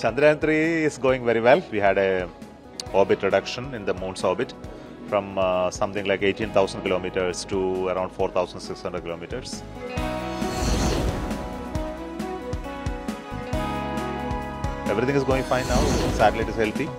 Chandrayaan-3 is going very well. We had a orbit reduction in the moon's orbit from something like 18,000 kilometers to around 4,600 kilometers. Everything is going fine now. The satellite is healthy.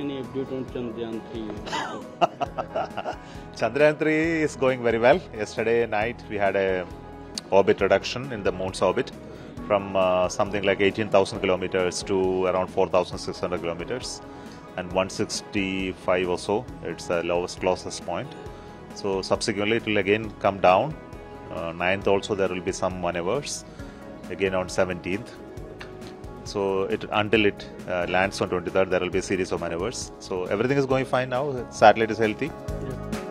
Any update on Chandrayaan-3? Chandrayaan-3 is going very well. Yesterday night we had a orbit reduction in the moon's orbit from something like 18,000 kilometers to around 4,600 kilometers, and 165 or so. It's the lowest closest point. So subsequently it will again come down. 9th also there will be some maneuvers. Again on 17th. So until it lands on 23rd, there will be a series of maneuvers. So everything is going fine now. Satellite is healthy. Yeah.